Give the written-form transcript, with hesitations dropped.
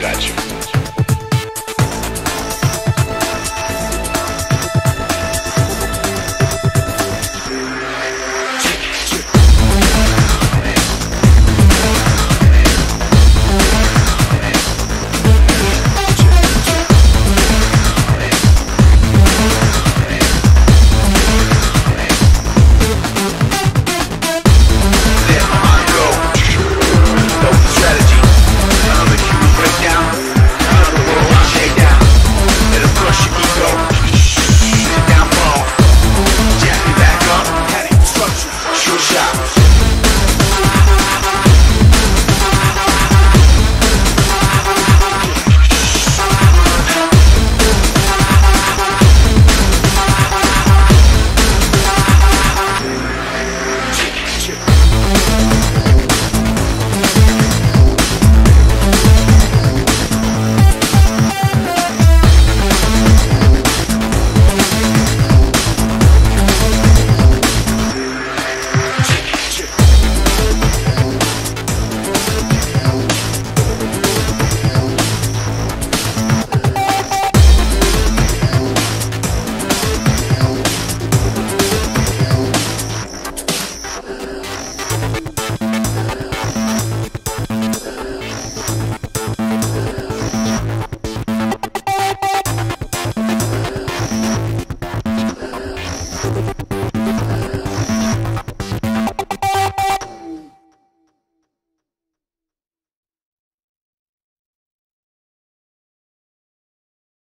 Gotcha.